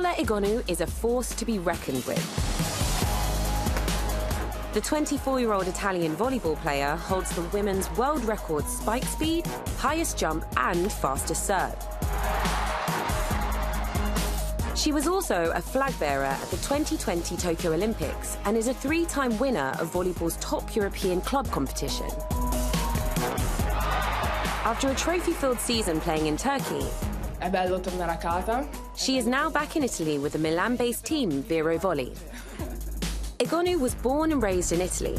Paola Egonu is a force to be reckoned with. The 24-year-old Italian volleyball player holds the women's world record spike speed, highest jump and fastest serve. She was also a flag bearer at the 2020 Tokyo Olympics and is a three-time winner of volleyball's top European club competition. After a trophy-filled season playing in Turkey, she is now back in Italy with the Milan-based team Vero Volley. Egonu was born and raised in Italy,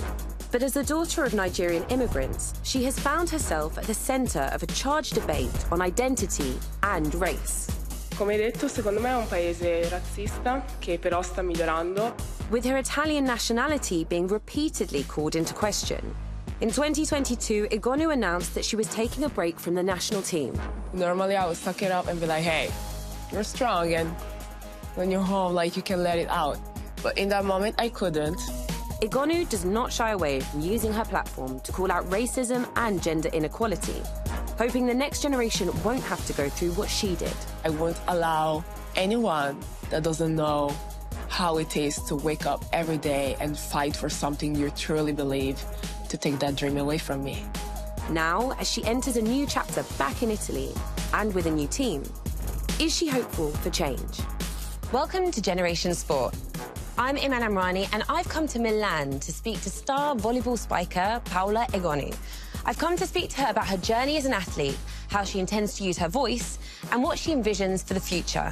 but as the daughter of Nigerian immigrants, she has found herself at the center of a charged debate on identity and race. With her Italian nationality being repeatedly called into question, in 2022, Egonu announced that she was taking a break from the national team. Normally, I would suck it up and be like, hey, you're strong, and when you're home, like, you can let it out. But in that moment, I couldn't. Egonu does not shy away from using her platform to call out racism and gender inequality, hoping the next generation won't have to go through what she did. I won't allow anyone that doesn't know how it is to wake up every day and fight for something you truly believe to take that dream away from me. Now, as she enters a new chapter back in Italy and with a new team, is she hopeful for change? Welcome to Generation Sport. I'm Iman Amrani, and I've come to Milan to speak to star volleyball spiker Paola Egonu. I've come to speak to her about her journey as an athlete, how she intends to use her voice, and what she envisions for the future.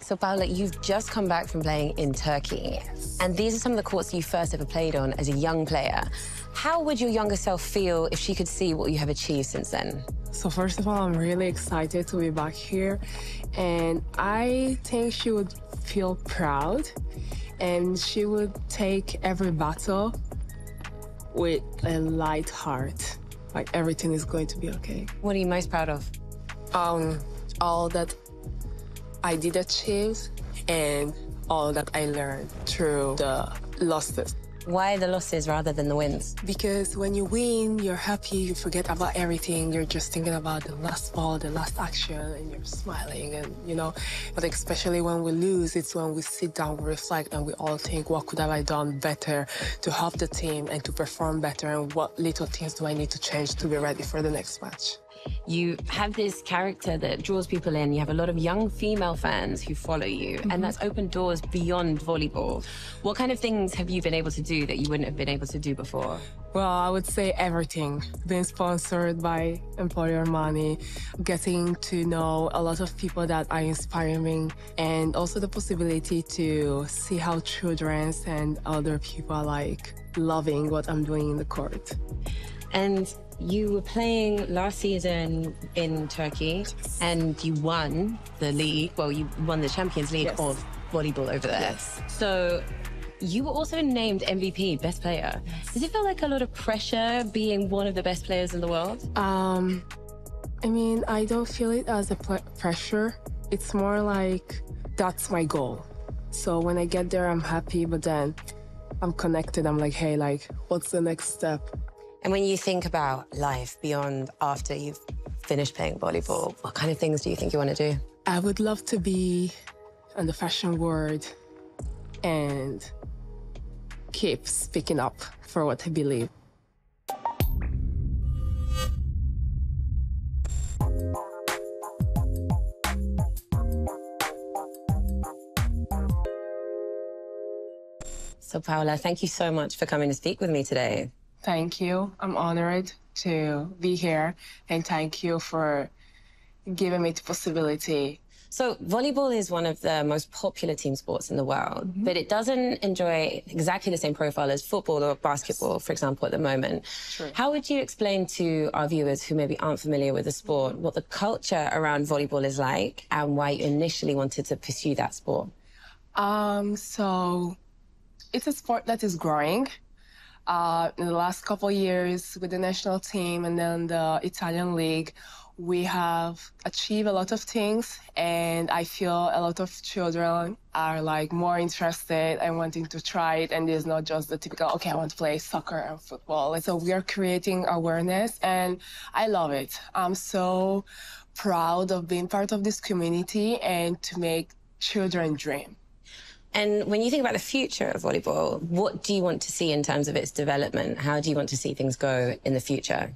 So, Paola, you've just come back from playing in Turkey. Yes. And these are some of the courts you first ever played on as a young player. How would your younger self feel if she could see what you have achieved since then? So, first of all, I'm really excited to be back here. And I think she would feel proud. And she would take every battle with a light heart. Like, everything is going to be okay. What are you most proud of? All that I did achieve and all that I learned through the losses. Why the losses rather than the wins? Because when you win, you're happy, you forget about everything, you're just thinking about the last ball, the last action, and you're smiling, and you know. But especially when we lose, it's when we sit down, we reflect, and we all think, what could have I done better to help the team and to perform better, and what little things do I need to change to be ready for the next match? You have this character that draws people in. You have a lot of young female fans who follow you, and that's opened doors beyond volleyball. What kind of things have you been able to do that you wouldn't have been able to do before? Well, I would say everything. Being sponsored by Emporio Armani, getting to know a lot of people that are inspiring me, and also the possibility to see how children and other people are like loving what I'm doing in the court. And you were playing last season in Turkey, and you won the league. Well, you won the Champions League of volleyball over there. Yes. So you were also named MVP, best player. Yes. Does it feel like a lot of pressure being one of the best players in the world? I mean, I don't feel it as a pressure. It's more like that's my goal. So when I get there, I'm happy, but then I'm connected. I'm like, hey, like, what's the next step? And when you think about life beyond after you've finished playing volleyball, what kind of things do you think you want to do? I would love to be in the fashion world and keep speaking up for what I believe. So, Paola, thank you so much for coming to speak with me today. Thank you. I'm honored to be here, and thank you for giving me the possibility. So volleyball is one of the most popular team sports in the world, but it doesn't enjoy exactly the same profile as football or basketball, for example, at the moment. True. How would you explain to our viewers who maybe aren't familiar with the sport what the culture around volleyball is like and why you initially wanted to pursue that sport? So it's a sport that is growing. In the last couple of years with the national team and then the Italian league, We have achieved a lot of things, and I feel a lot of children are like more interested and wanting to try it, and it's not just the typical, okay, I want to play soccer and football. And so we are creating awareness, and I love it. I'm so proud of being part of this community and to make children dream. And when you think about the future of volleyball, what do you want to see in terms of its development? How do you want to see things go in the future?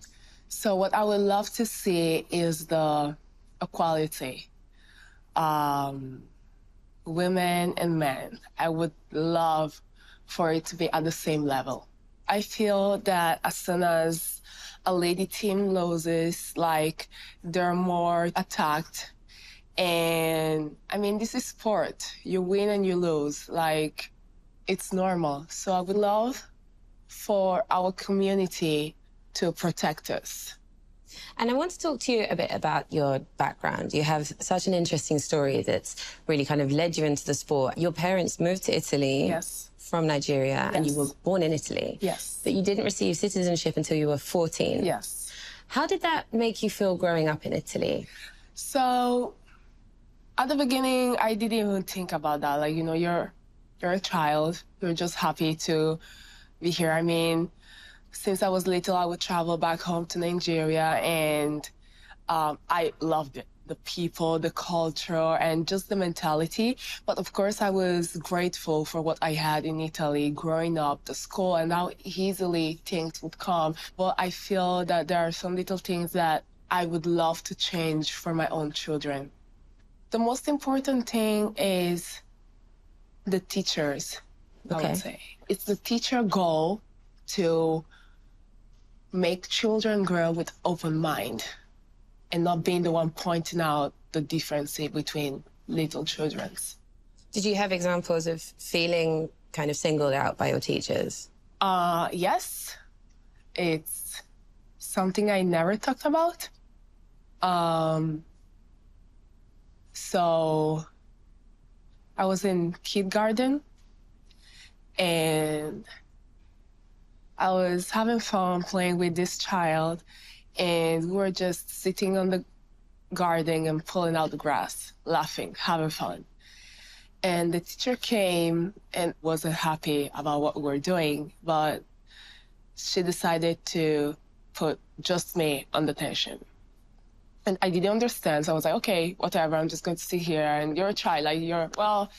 So what I would love to see is the equality, women and men. I would love for it to be at the same level. I feel that as soon as a lady team loses, like, they're more attacked. And I mean, this is sport. You win and you lose, like, it's normal. So I would love for our community to protect us. And I want to talk to you a bit about your background. You have such an interesting story that's really kind of led you into the sport. Your parents moved to Italy. Yes. From Nigeria. Yes. And you were born in Italy. Yes. But you didn't receive citizenship until you were 14. Yes. How did that make you feel growing up in Italy? So at the beginning, I didn't even think about that. Like, you know, you're a child. You're just happy to be here. I mean, since I was little, I would travel back home to Nigeria, and I loved it. The people, the culture, and just the mentality. But of course, I was grateful for what I had in Italy growing up, the school, and how easily things would come. But I feel that there are some little things that I would love to change for my own children. The most important thing is the teachers, okay. I would say. It's the teacher goal to make children grow with open mind and not being the one pointing out the differences between little children. Did you have examples of feeling kind of singled out by your teachers? Yes. It's something I never talked about. So I was in kindergarten, and I was having fun playing with this child, and we were just sitting on the garden and pulling out the grass, laughing, having fun. And the teacher came and wasn't happy about what we were doing, but she decided to put just me on the tension. And I didn't understand, so I was like, okay, whatever, I'm just going to sit here, and you're a child, like, you're, well.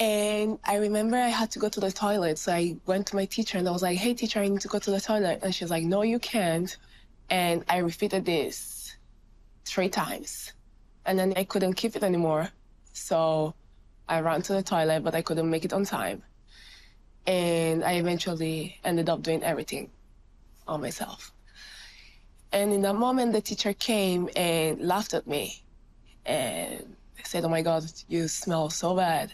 And I remember I had to go to the toilet, so I went to my teacher, and I was like, hey, teacher, I need to go to the toilet. And she was like, no, you can't. And I repeated this 3 times. And then I couldn't keep it anymore. So I ran to the toilet, but I couldn't make it on time. And I eventually ended up doing everything on myself. And in that moment, the teacher came and laughed at me. And I said, oh, my God, you smell so bad.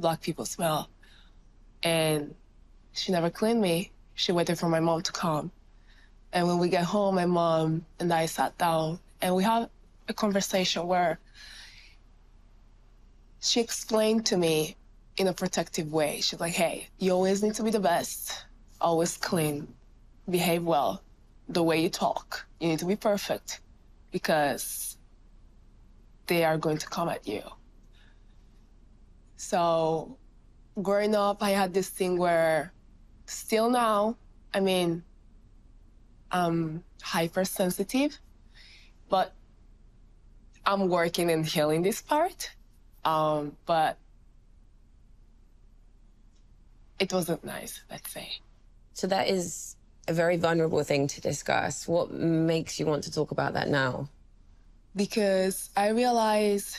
Black people smell. And she never cleaned me. She waited for my mom to come. And when we get home, my mom and I sat down, and we had a conversation where she explained to me in a protective way. She's like, hey, you always need to be the best, always clean, behave well, the way you talk. You need to be perfect because they are going to come at you. So growing up, I had this thing where still now, I mean, I'm hypersensitive, but I'm working and healing this part. But it wasn't nice, let's say. So that is a very vulnerable thing to discuss. What makes you want to talk about that now? Because I realize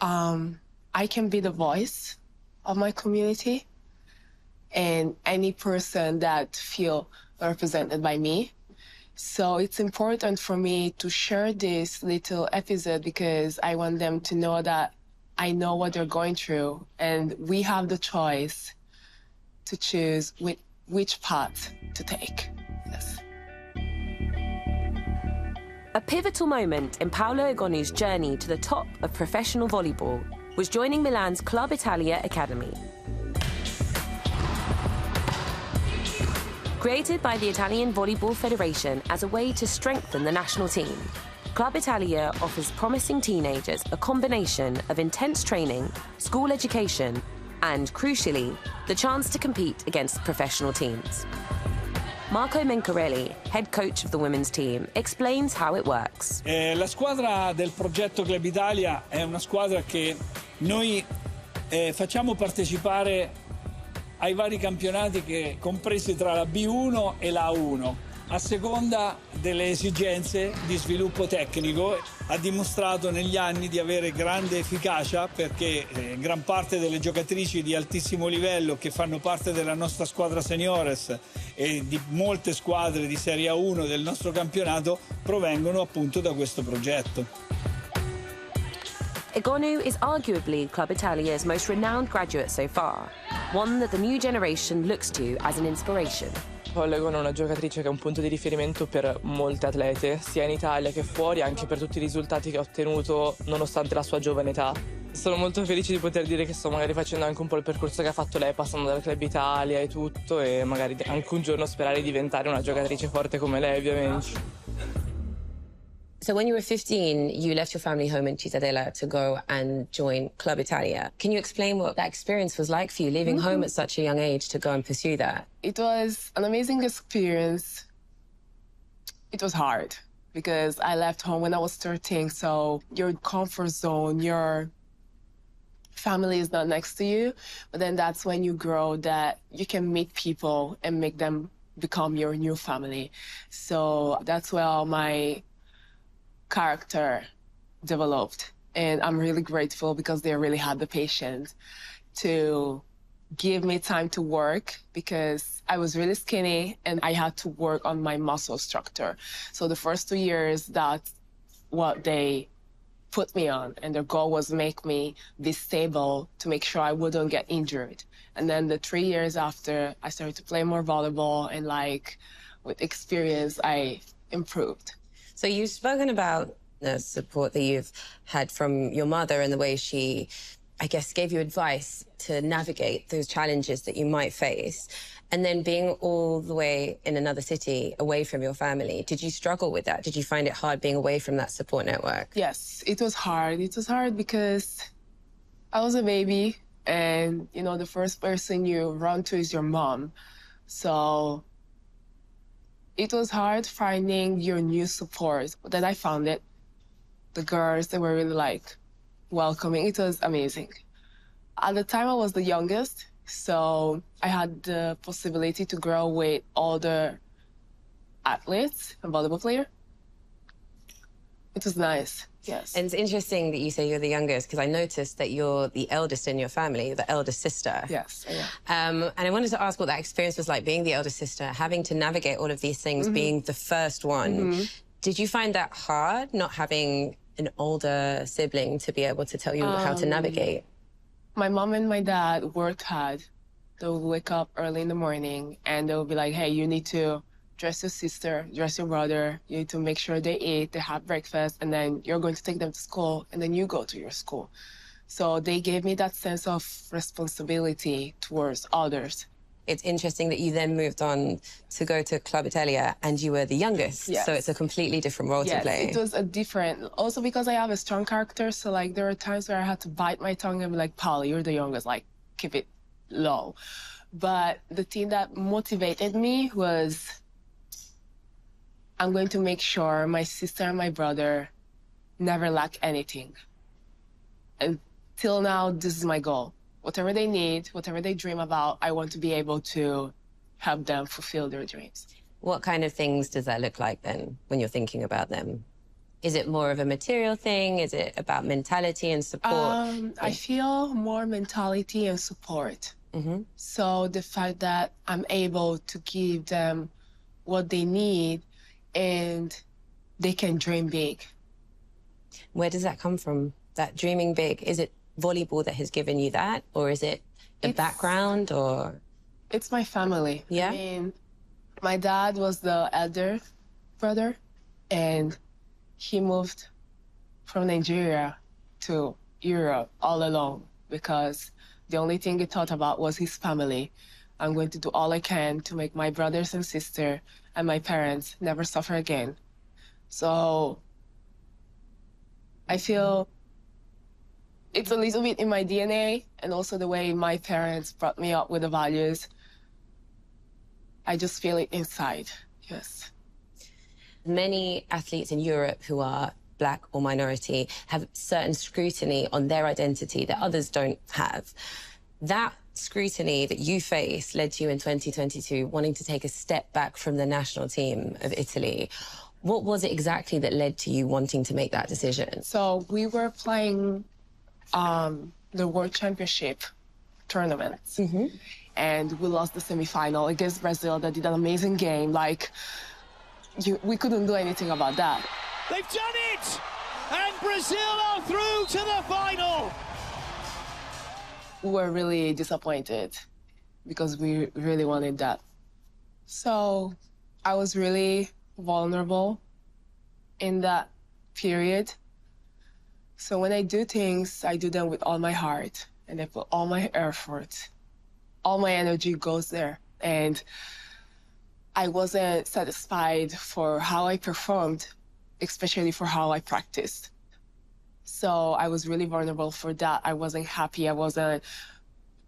I can be the voice of my community, and any person that feel represented by me. So it's important for me to share this little episode because I want them to know that I know what they're going through, and we have the choice to choose which path to take. Yes. A pivotal moment in Paola Egonu's journey to the top of professional volleyball was joining Milan's Club Italia Academy. Created by the Italian Volleyball Federation as a way to strengthen the national team, Club Italia offers promising teenagers a combination of intense training, school education, and, crucially, the chance to compete against professional teams. Marco Mencarelli, head coach of the women's team, explains how it works. La squadra del progetto Club Italia è una squadra che noi facciamo partecipare ai vari campionati che compresi tra la B1 e la A1 a seconda delle esigenze di sviluppo tecnico. Ha dimostrato negli anni di avere grande efficacia perché gran parte delle giocatrici di altissimo livello che fanno parte della nostra squadra seniores e di molte squadre di Serie A1 del nostro campionato provengono appunto da questo progetto. Egonu is arguably Club Italia's most renowned graduate so far, one that the new generation looks to as an inspiration. Paola Egonu è una giocatrice che è un punto di riferimento per molte atlete, sia in Italia che fuori, anche per tutti i risultati che ha ottenuto nonostante la sua giovane età. Sono molto felice di poter dire che sto magari facendo anche un po' il percorso che ha fatto lei, passando dal Club Italia e tutto, e magari anche un giorno sperare di diventare una giocatrice forte come lei, ovviamente. So when you were 15, you left your family home in Cittadella to go and join Club Italia. Can you explain what that experience was like for you, leaving home at such a young age to go and pursue that? It was an amazing experience. It was hard because I left home when I was 13, so your comfort zone, your family is not next to you, but then that's when you grow that you can meet people and make them become your new family. So that's where all my character developed, and I'm really grateful because they really had the patience to give me time to work because I was really skinny and I had to work on my muscle structure. So the first 2 years, that's what they put me on, and their goal was make me be stable to make sure I wouldn't get injured. And then the 3 years after, I started to play more volleyball, and like with experience, I improved. So you've spoken about the support that you've had from your mother and the way she, I guess, gave you advice to navigate those challenges that you might face. And then being all the way in another city, away from your family, did you struggle with that? Did you find it hard being away from that support network? Yes, it was hard. It was hard because I was a baby and, you know, the first person you run to is your mom. So it was hard finding your new support. Then I found it. The girls, they were really like welcoming. It was amazing. At the time, I was the youngest, so I had the possibility to grow with older athletes and volleyball players. It was nice, yes. And it's interesting that you say you're the youngest, because I noticed that you're the eldest in your family, the eldest sister. Yes, yeah. And I wanted to ask what that experience was like, being the eldest sister, having to navigate all of these things, being the first one. Did you find that hard, not having an older sibling to be able to tell you how to navigate? My mom and my dad worked hard. They would wake up early in the morning, and they would be like, hey, you need to dress your sister, dress your brother, you need to make sure they eat, they have breakfast, and then you're going to take them to school, and then you go to your school. So they gave me that sense of responsibility towards others. It's interesting that you then moved on to go to Club Italia, and you were the youngest, yes. So it's a completely different role to play. Yes, it was a different, also because I have a strong character, so like there were times where I had to bite my tongue and be like, Paola, you're the youngest, like keep it low. But the thing that motivated me was, I'm going to make sure my sister and my brother never lack anything. Until now, this is my goal. Whatever they need, whatever they dream about, I want to be able to help them fulfill their dreams. What kind of things does that look like then when you're thinking about them? Is it more of a material thing? Is it about mentality and support? I feel more mentality and support. So the fact that I'm able to give them what they need, and they can dream big. Where does that come from, that dreaming big? Is it volleyball that has given you that, or is it the background, or? It's my family. Yeah? I mean, my dad was the elder brother, and he moved from Nigeria to Europe all alone because the only thing he thought about was his family. I'm going to do all I can to make my brothers and sister and my parents never suffer again. So I feel it's a little bit in my DNA, and also the way my parents brought me up with the values. I just feel it inside, yes. Many athletes in Europe who are black or minority have certain scrutiny on their identity that others don't have. That scrutiny that you face led to you in 2022 wanting to take a step back from the national team of Italy. What was it exactly that led to you wanting to make that decision? So we were playing the World Championship tournament. Mm-hmm. And we lost the semi-final against Brazil. They did an amazing game. Like, we couldn't do anything about that. They've done it! And Brazil are through to the final! We were really disappointed because we really wanted that. So I was really vulnerable in that period. So when I do things, I do them with all my heart, and I put all my effort. All my energy goes there, and I wasn't satisfied for how I performed, especially for how I practiced. So I was really vulnerable for that. I wasn't happy. I wasn't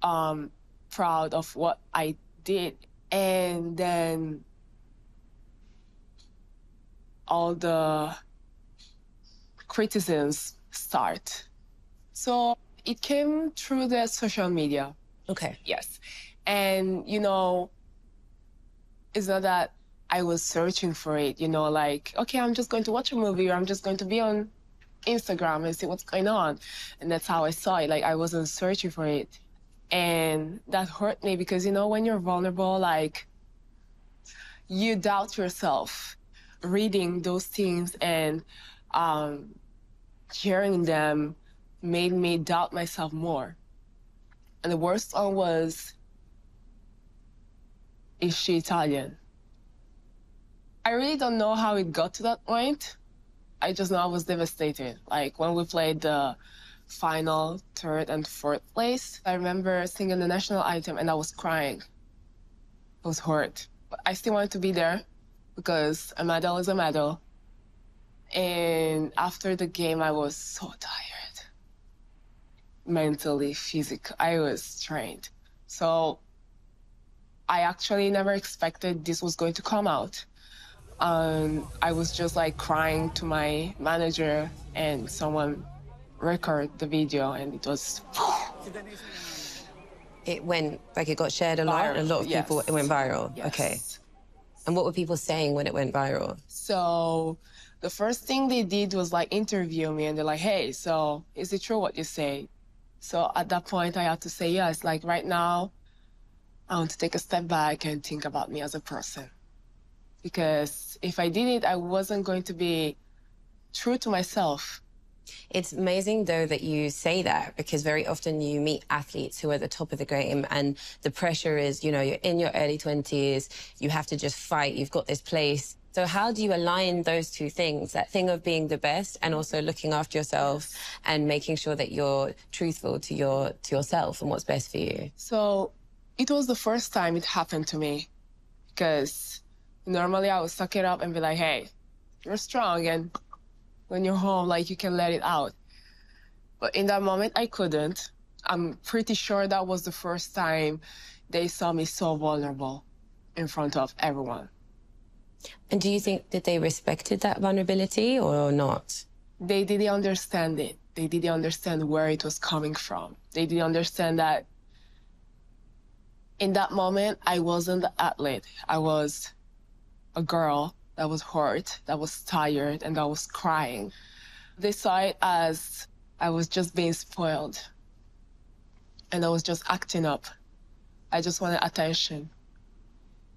proud of what I did. And then all the criticisms start. So it came through the social media. Okay. Yes. And, you know, it's not that I was searching for it, you know, like, okay, I'm just going to watch a movie, or I'm just going to be on Instagram and see what's going on. And that's how I saw it. Like, I wasn't searching for it. And that hurt me because, you know, when you're vulnerable, like, you doubt yourself. Reading those things and hearing them made me doubt myself more. And the worst one was, is she Italian? I really don't know how it got to that point. I just know I was devastated. Like, when we played the final, third, and fourth place, I remember singing the national anthem and I was crying. I was hurt. But I still wanted to be there because a medal is a medal. And after the game, I was so tired. Mentally, physically, I was trained. So I actually never expected this was going to come out. I was just like crying to my manager, and someone recorded the video, and it was... It went, like, it got shared a lot? Viral. A lot of yes. People, it went viral? Yes. Okay. And what were people saying when it went viral? So the first thing they did was, like, interview me, and they're like, hey, so is it true what you say? So at that point, I had to say yes. Like, right now, I want to take a step back and think about me as a person. Because if I did it, I wasn't going to be true to myself. It's amazing, though, that you say that, because very often you meet athletes who are at the top of the game, and the pressure is, you know, you're in your early 20s, you have to just fight, you've got this place. So how do you align those two things, that thing of being the best and also looking after yourself and making sure that you're truthful to yourself and what's best for you? So it was the first time it happened to me, because normally I would suck it up and be like, hey, you're strong, and when you're home, like, you can let it out. But in that moment, I couldn't. I'm pretty sure that was the first time they saw me so vulnerable in front of everyone. And do you think that they respected that vulnerability or not? They didn't understand it. They didn't understand where it was coming from. They didn't understand that in that moment, I wasn't the athlete. I was a girl that was hurt, that was tired, and that was crying. They saw it as I was just being spoiled, and I was just acting up. I just wanted attention.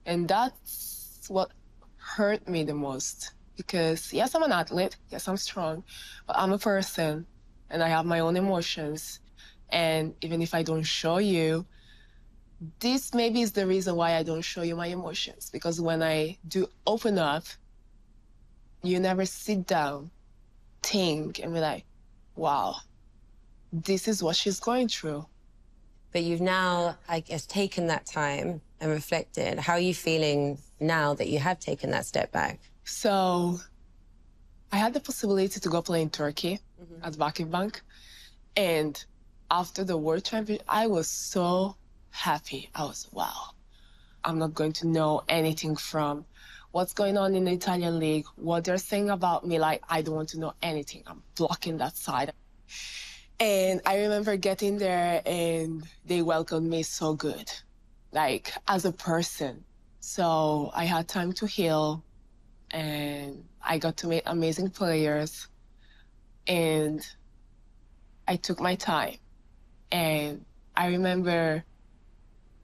And that's what hurt me the most, because yes, I'm an athlete, yes, I'm strong, but I'm a person and I have my own emotions. And even if I don't show you, this maybe is the reason why I don't show you my emotions, because when I do open up, you never sit down, think, and be like, wow, this is what she's going through. But you've now, I guess, taken that time and reflected. How are you feeling now that you have taken that step back? So I had the possibility to go play in Turkey at Vakıfbank. And after the World Championship, I was so happy. I was, wow, I'm not going to know anything from what's going on in the Italian league, what they're saying about me. Like, I don't want to know anything. I'm blocking that side. And I remember getting there and they welcomed me so good, like as a person. So I had time to heal and I got to meet amazing players and I took my time. And I remember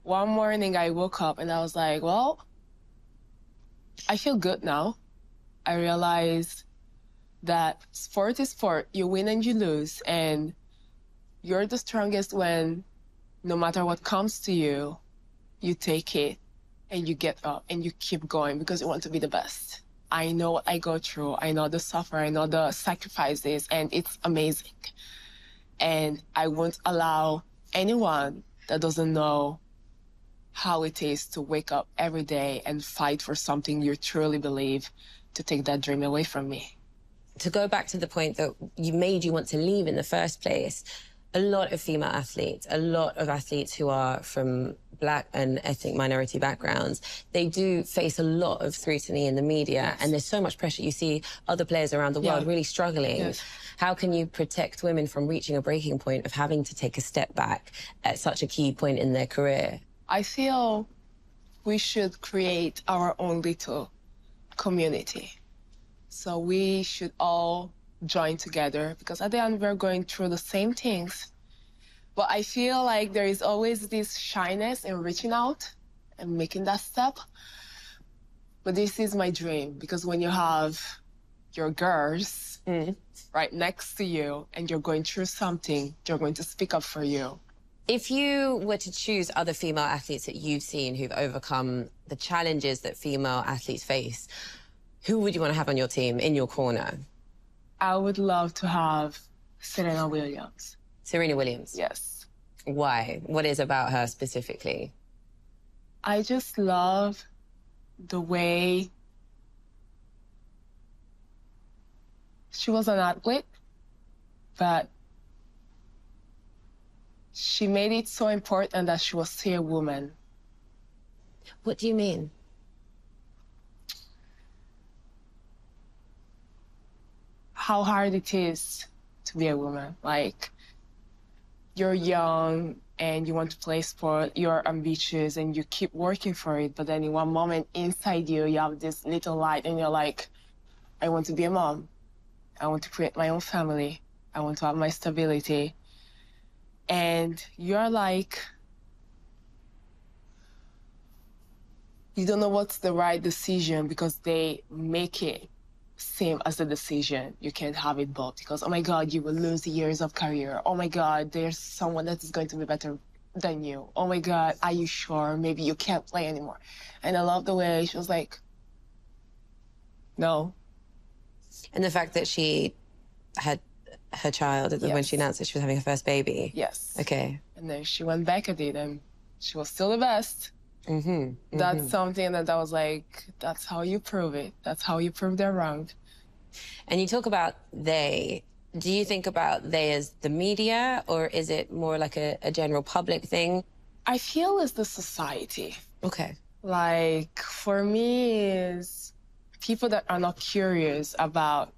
one morning I woke up and I was like, well, I feel good now. I realized that sport is sport. You win and you lose. And you're the strongest when no matter what comes to you, you take it and you get up and you keep going because you want to be the best. I know what I go through. I know the suffering. I know the sacrifices. And it's amazing. And I won't allow anyone that doesn't know how it is to wake up every day and fight for something you truly believe to take that dream away from me. To go back to the point that you made you want to leave in the first place, a lot of female athletes, a lot of athletes who are from Black and ethnic minority backgrounds, they do face a lot of scrutiny in the media. Yes. And there's so much pressure. You see other players around the world really struggling. Yes. How can you protect women from reaching a breaking point of having to take a step back at such a key point in their career? I feel we should create our own little community. So we should all join together because at the end, we're going through the same things. But I feel like there is always this shyness in reaching out and making that step. But this is my dream because when you have your girls right next to you and you're going through something, they're going to speak up for you. If you were to choose other female athletes that you've seen who've overcome the challenges that female athletes face, who would you want to have on your team, in your corner? I would love to have Serena Williams. Serena Williams? Yes. Why? What is about her specifically? I just love the way she was an athlete, but she made it so important that she was still a woman. What do you mean? How hard it is to be a woman. Like, you're young and you want to play sport, you're ambitious and you keep working for it, but then in one moment inside you, you have this little light and you're like, I want to be a mom. I want to create my own family. I want to have my stability. And you're like, you don't know what's the right decision because they make it same as the decision. You can't have it both because, oh my God, you will lose years of career. Oh my God, there's someone that is going to be better than you. Oh my God, are you sure? Maybe you can't play anymore. And I love the way she was like, no. And the fact that she had her child when she announced that she was having her first baby. Yes. Okay. And then she went back at it and she was still the best. That's something that I was like, that's how you prove it. That's how you prove they're wrong. And you talk about they. Do you think about they as the media or is it more like a general public thing? I feel it's the society. Okay. Like, for me, is people that are not curious about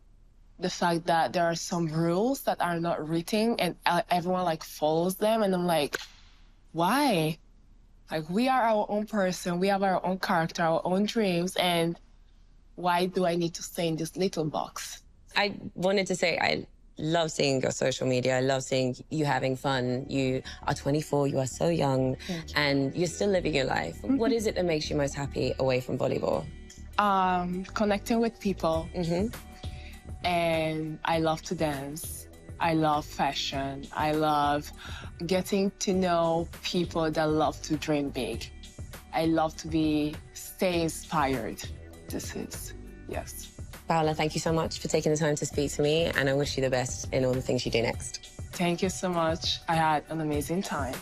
the fact that there are some rules that are not written and everyone, like, follows them. And I'm like, why? Like, we are our own person, we have our own character, our own dreams, and why do I need to stay in this little box? I wanted to say, I love seeing your social media. I love seeing you having fun. You are 24, you are so young, and you're still living your life. What is it that makes you most happy away from volleyball? Connecting with people. And I love to dance. I love fashion. I love getting to know people that love to dream big. I love to stay inspired. This is, yes. Paola, thank you so much for taking the time to speak to me, and I wish you the best in all the things you do next. Thank you so much. I had an amazing time.